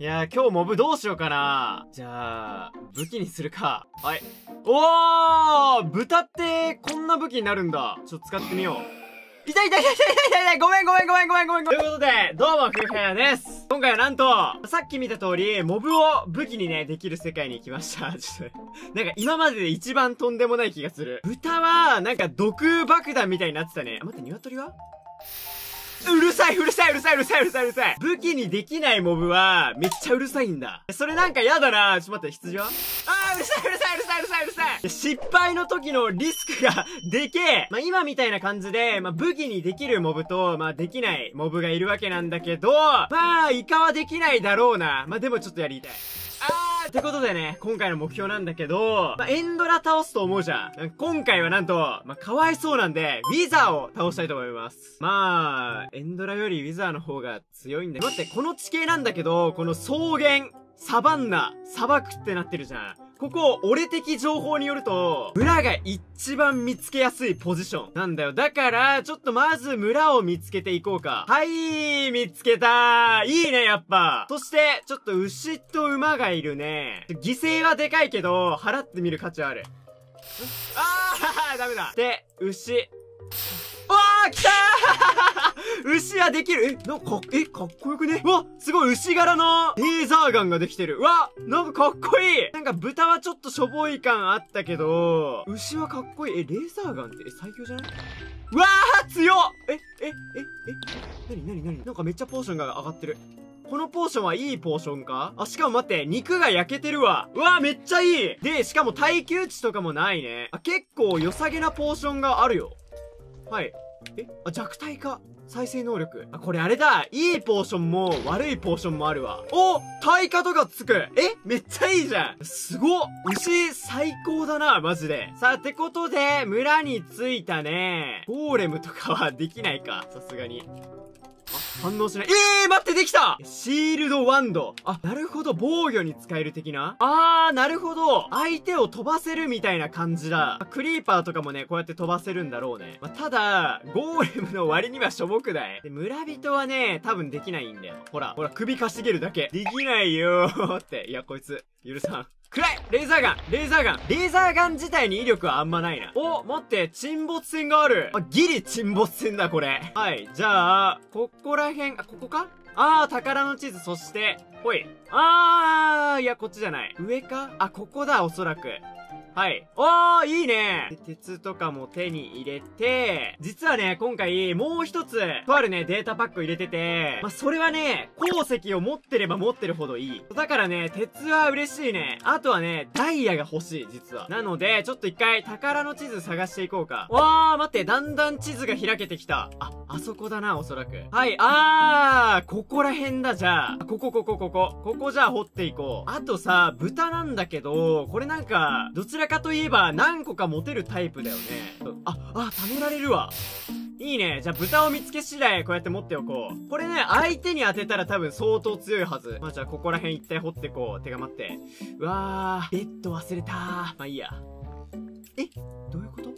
いやー、今日モブどうしようかな。じゃあ、武器にするか。はい。おー！豚って、こんな武器になるんだ。ちょっと使ってみよう。痛いごめん。ということで、どうも、ふうはやです。今回はなんと、さっき見た通り、モブを武器にね、できる世界に来ました。ちょっと、なんか今までで一番とんでもない気がする。豚は、なんか毒爆弾みたいになってたね。あ、待って、鶏は？うるさい。武器にできないモブは、めっちゃうるさいんだ。それなんかやだな。ちょっと待って、羊は？あー、うるさい。失敗の時のリスクが、でけえ。まあ、今みたいな感じで、まあ、武器にできるモブと、まあ、できないモブがいるわけなんだけど、まあ、イカはできないだろうな。まあ、でもちょっとやりたい。ってことでね、今回の目標なんだけど、まあ、エンドラ倒すと思うじゃん。今回はなんと、まあ、かわいそうなんで、ウィザーを倒したいと思います。まあ、エンドラよりウィザーの方が強いんで。待って、この地形なんだけど、この草原、サバンナ、砂漠ってなってるじゃん。ここ、俺的情報によると、村が一番見つけやすいポジションなんだよ。だから、ちょっとまず村を見つけていこうか。はい、見つけたー。いいね、やっぱ。そして、ちょっと牛と馬がいるね。犠牲はでかいけど、払ってみる価値はある。あー、ダメだ。で、牛。うわー、来たー牛はできる。え、なんか、かっこよくね？うわ、すごい牛柄のレーザーガンができてる。うわ、なんかかっこいい。なんか豚はちょっとしょぼい感あったけど、牛はかっこいい。え、レーザーガンって、最強じゃない？うわー、強っ！え、なになんかめっちゃポーションが上がってる。このポーションはいいポーションか？あ、しかも待って、肉が焼けてるわ。うわ、めっちゃいい。で、しかも耐久値とかもないね。あ、結構良さげなポーションがあるよ。はい。え、あ、弱体化。再生能力。あ、これあれだ。いいポーションも悪いポーションもあるわ。お！耐火とかつく。え？めっちゃいいじゃん。すごっ。牛最高だな、マジで。さあ、ってことで、村に着いたね。ゴーレムとかはできないか。さすがに。あ、反応しない。待って、できた！シールドワンド。あ、なるほど、防御に使える的な。あー、なるほど。相手を飛ばせるみたいな感じだ。クリーパーとかもね、こうやって飛ばせるんだろうね。まあ、ただ、ゴーレムの割にはしょぼくない？で、村人はね、多分できないんだよ。ほら、首かしげるだけ。できないよーって。いや、こいつ、許さん。暗い！レーザーガン自体に威力はあんまないな。お、待って、沈没船がある。あ、ギリ沈没船だ、これ。はい、じゃあ、ここら辺、あ、ここか？あー、宝の地図、そして、ほい。あー、いや、こっちじゃない。上か？あ、ここだ、おそらく。はい。おー、いいね。で、鉄とかも手に入れて、実はね、今回、もう一つ、とあるね、データパック入れてて、まあ、それはね、鉱石を持ってれば持ってるほどいい。だからね、鉄は嬉しいね。あとはね、ダイヤが欲しい、実は。なので、ちょっと一回、宝の地図探していこうか。わー、待って、だんだん地図が開けてきた。あ、あそこだな、おそらく。はい、あー、ここら辺だ、じゃあ。ここじゃあ掘っていこう。あとさ、豚なんだけど、これなんか、どちらかといえば何個か持てるタイプだよね。あ、貯められるわ。いいね。じゃあ豚を見つけ次第こうやって持っておこう。これね、相手に当てたら多分相当強いはず。まあ、じゃあここら辺一体掘ってこう。てか待って。うわー、ベッド忘れたー。まあいいや。え？どういうこと？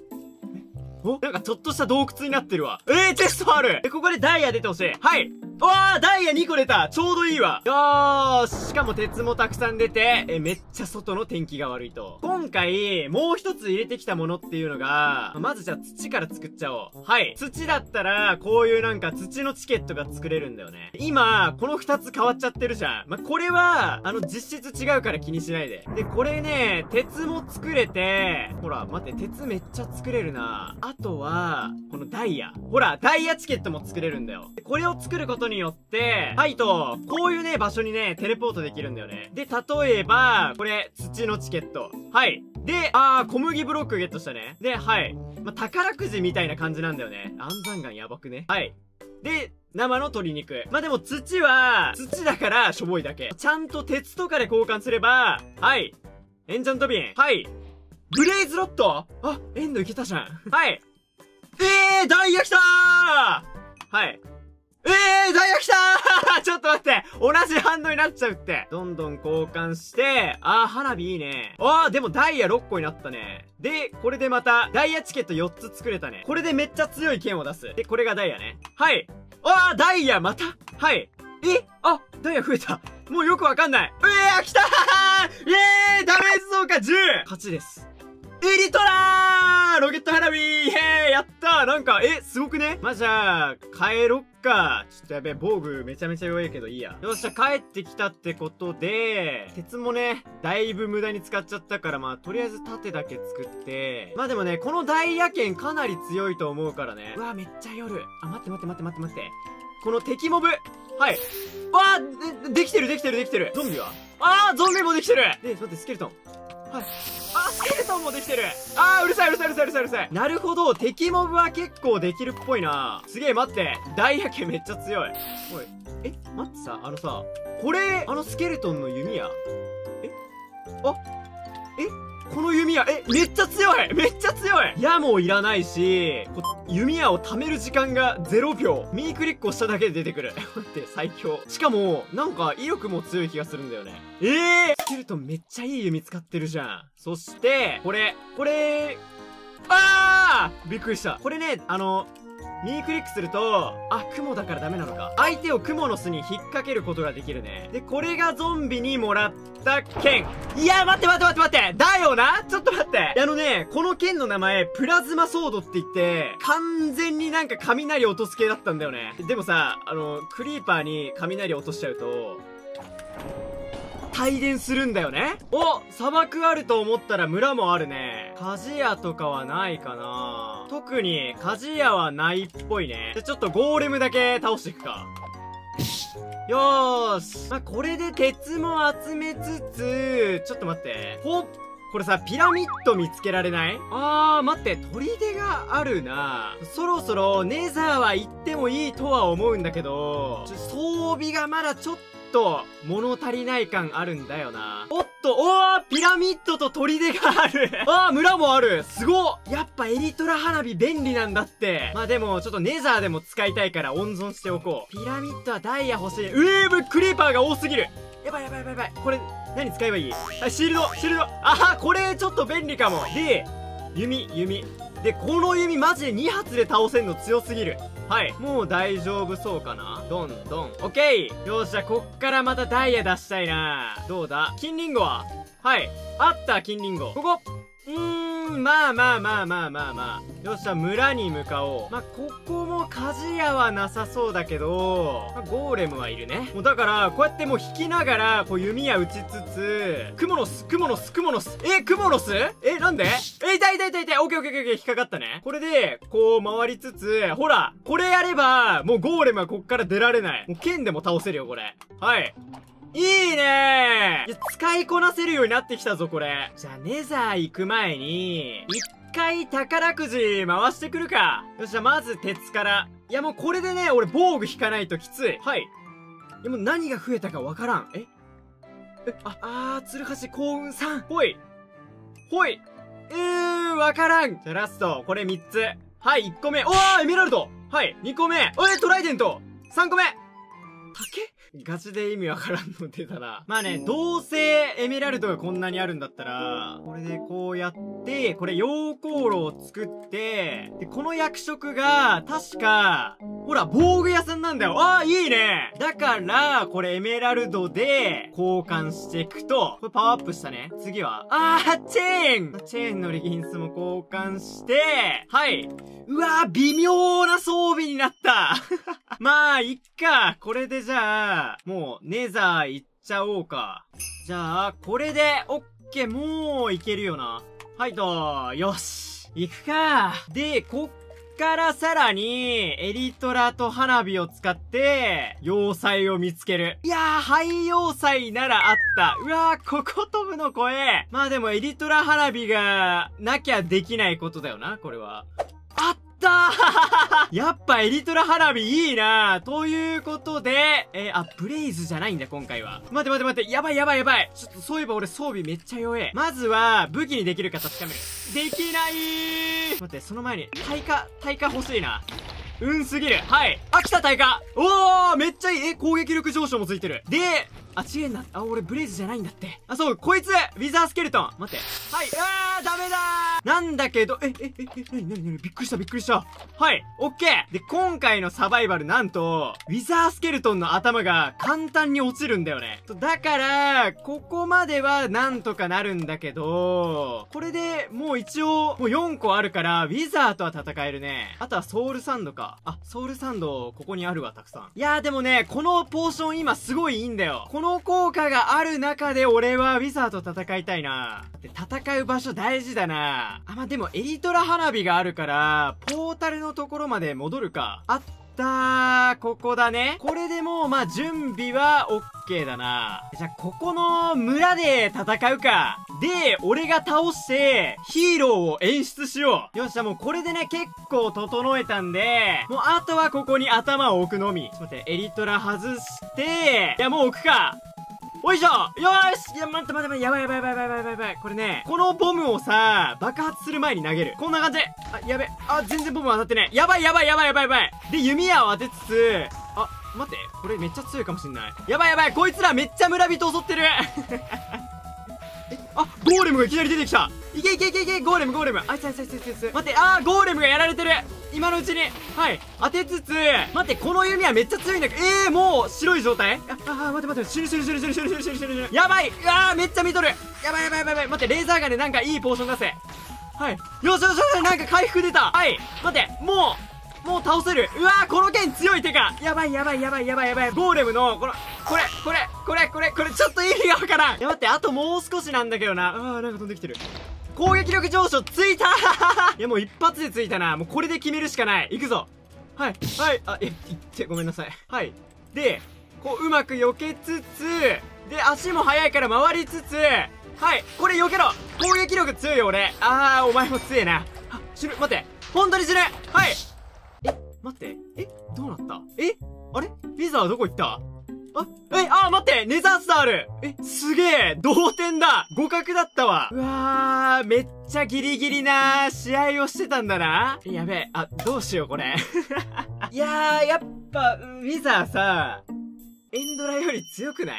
お？なんかちょっとした洞窟になってるわ。チェストある！ここでダイヤ出てほしい。はい。わー、ダイヤ2個出た！ちょうどいいわ。よーし。しかも鉄もたくさん出て、めっちゃ外の天気が悪いと。今回、もう一つ入れてきたものっていうのが、まずじゃあ土から作っちゃおう。はい。土だったら、こういうなんか土のチケットが作れるんだよね。今、この2つ変わっちゃってるじゃん。まあ、これは、実質違うから気にしないで。で、これね、鉄も作れて、ほら、待って、鉄めっちゃ作れるな。あとは、このダイヤ。ほら、ダイヤチケットも作れるんだよ。これを作ることによって、はいと、こういうね、場所にね、テレポートできるんだよね。で、例えば、これ、土のチケット。はい。で、小麦ブロックゲットしたね。で、はい。まあ、宝くじみたいな感じなんだよね。安山岩やばくね。はい。で、生の鶏肉。まあ、でも土は、土だからしょぼいだけ。ちゃんと鉄とかで交換すれば、はい。エンチャント瓶。はい。ブレイズロット？あ、エンドいけたじゃん。はい。ダイヤ来たー！はい。ダイヤ来たーちょっと待って同じ反応になっちゃうってどんどん交換して、あー、花火いいね。あー、でもダイヤ6個になったね。で、これでまた、ダイヤチケット4つ作れたね。これでめっちゃ強い剣を出す。で、これがダイヤね。はい。あー、ダイヤまたはい。ダイヤ増えた。もうよくわかんない。来たー、ダメージ増加 10! 勝ちです。エリトラーロケット花火、やったー、なんか、すごくね。まあ、じゃあ、帰ろっか。ちょっとやべえ、防具めちゃめちゃ弱いけどいいや。よっしゃ、帰ってきたってことで、鉄もね、だいぶ無駄に使っちゃったから、まあ、とりあえず盾だけ作って、まあでもね、このダイヤ剣かなり強いと思うからね。うわ、めっちゃ夜。あ、待って待って待って待って待って。この敵モブ。はい。わー、できてるできてるできてる。ゾンビはゾンビもできてる。で、待って、スケルトン。はい。スケルトンもできてる。うるさいうるさいうるさいうるさいうるさい。なるほど、敵モブは結構できるっぽいな。すげえ、待って。ダイヤ系めっちゃ強い。おい。待ってさ、あのさ、これ、あのスケルトンの弓矢。この弓矢、めっちゃ強いめっちゃ強い、矢もいらないし、弓矢を貯める時間が0秒。右クリックをしただけで出てくる。待って、最強。しかも、なんか威力も強い気がするんだよね。スケルトンめっちゃいい弓使ってるじゃん。そして、これ、びっくりした。これね、右クリックすると、雲だからダメなのか。相手を雲の巣に引っ掛けることができるね。で、これがゾンビにもらった剣。いや、待って待って待って待って。だよな、ちょっと待って。この剣の名前、プラズマソードって言って、完全になんか雷落とす系だったんだよね。でもさ、クリーパーに雷落としちゃうと、帯電するんだよね。砂漠あると思ったら村もあるね。鍛冶屋とかはないかな。特に鍛冶屋はないっぽいね。じゃ、ちょっとゴーレムだけ倒していくか。よーし。まあ、これで鉄も集めつつ、ちょっと待って。これさ、ピラミッド見つけられない？待って、砦があるな。そろそろネザーは行ってもいいとは思うんだけど、装備がまだちょっと、物足りない感あるんだよな。ピラミッドと砦がある。村もある。すごっ。やっぱエリトラ花火便利なんだって。まあ、でも、ちょっとネザーでも使いたいから温存しておこう。ピラミッドはダイヤ欲しい。クリーパーが多すぎる。やばいやばいやばいやばい。これ、何使えばいい？シールド、シールド。これちょっと便利かも。で、弓。で、この弓マジで2発で倒せんの強すぎる。はい。もう大丈夫そうかな？どんどん。オッケー！よっしゃ、こっからまたダイヤ出したいな。どうだ？金リンゴは？はい。あった、金リンゴ。ここ！まあ。よっしゃ、村に向かおう。まあ、ここも鍛冶屋はなさそうだけど、まあ、ゴーレムはいるね。もうだから、こうやってもう引きながら、こう弓矢打ちつつ、クモの巣。クモの巣？なんで？痛い。オッケー、引っかかったね。これで、こう回りつつ、ほら、これやれば、もうゴーレムはこっから出られない。もう剣でも倒せるよ、これ。はい。いいねー。使いこなせるようになってきたぞ、これ。じゃあ、ネザー行く前に、一回宝くじ回してくるか。よっしゃ、まず鉄から。いや、もうこれでね、俺防具引かないときつい。はい。いや、もう何が増えたかわからん。鶴橋幸運さん。ほい。わからん。じゃあ、ラスト。これ3つ。はい、1個目。エメラルド。はい、2個目。トライデント。3個目。竹？ガチで意味わからんの出たな。まあね、どうせエメラルドがこんなにあるんだったら、これでこうやって、これ溶鉱炉を作って、で、この役職が、確か、ほら、防具屋さんなんだよ。いいね。だから、これエメラルドで、交換していくと、これパワーアップしたね。次は、チェーンのリギンスも交換して、はい。うわー、微妙な装備になった。まあ、いっか。これでじゃあ、もう、ネザー行っちゃおうか。じゃあ、これで、オッケー、もう、いけるよな。はいと、よし。行くか。で、こっからさらに、エリトラと花火を使って、要塞を見つける。いやー、廃要塞ならあった。うわー、ここ飛ぶの怖え。まあでも、エリトラ花火が、なきゃできないことだよな、これは。やっぱエリトラ花火いいな。ということで、ブレイズじゃないんだ、今回は。待って、やばい。ちょっとそういえば俺装備めっちゃ弱え。まずは、武器にできるか確かめる。できないー。待って、その前に、耐火欲しいな。すぎる。はい。来た、耐火。おー、めっちゃいい。攻撃力上昇もついてる。で、あ、違えんだ。あ、俺ブレイズじゃないんだって。あ、そう、こいつウィザースケルトン待って。はい。あー、ダメだーなんだけど、なにびっくりした。はい、オッケー。で、今回のサバイバル、なんと、ウィザースケルトンの頭が簡単に落ちるんだよね。だから、ここまではなんとかなるんだけど、これでもう一応、もう4個あるから、ウィザーとは戦えるね。あとはソウルサンドか。あ、ソウルサンド、ここにあるわ、たくさん。いやーでもね、このポーション今すごいいいんだよ。この効果がある中で俺はウィザーと戦いたいな。で、戦う場所大事だな。あ、まあ、でもエリトラ花火があるから、ポータルのところまで戻るか。あったー、ここだね。これでもう、まあ、準備は OK だな。じゃあ、ここの村で戦うか。で、俺が倒して、ヒーローを演出しよう。よし、じゃあもうこれでね、結構整えたんで、もうあとはここに頭を置くのみ。ちょっと待って、エリトラ外して、いや、もう置くか。おいしょよーしいや、待って、やばい。これね、このボムをさ、爆発する前に投げる。こんな感じで。あ、やべ。あ、全然ボム当たってね。やばい。で、弓矢を当てつつ、あ、待って。これめっちゃ強いかもしんない。やばい。こいつらめっちゃ村人襲ってる。あ、ゴーレムがいきなり出てきた。いけ。ゴーレム。あいつ。待って、あー、ゴーレムがやられてる。今のうちに。はい。当てつつ、待って、この弓はめっちゃ強いんだけど、もう、白い状態？待って、死ぬ。やばい！あー、めっちゃ見とる！やばい。待って、レーザーガンでなんかいいポーション出せ。はい。よし、なんか回復出た。はい。待って、もう倒せる。うわー、この剣強い手か。やばい。ゴーレムの、この、これ、ちょっと意味がわからん。いや、待って、あともう少しなんだけどな。あー、なんか飛んできてる。攻撃力上昇ついたいや、もう一発でついたな。もうこれで決めるしかない。行くぞ。はい。あ、ごめんなさい。はい。で、こう、うまく避けつつ、で、足も速いから回りつつ、はい。これ避けろ。攻撃力強いよ、俺。あー、お前も強えな。あ、死ぬ。待って。本当に死ぬ。はい。待って。どうなったあれウィザーどこ行った待ってネザースターあるすげえ同点だ互角だったわうわー、めっちゃギリギリな試合をしてたんだなやべえ、あ、どうしようこれ。いやー、やっぱ、ウィザーさ、エンドラより強くない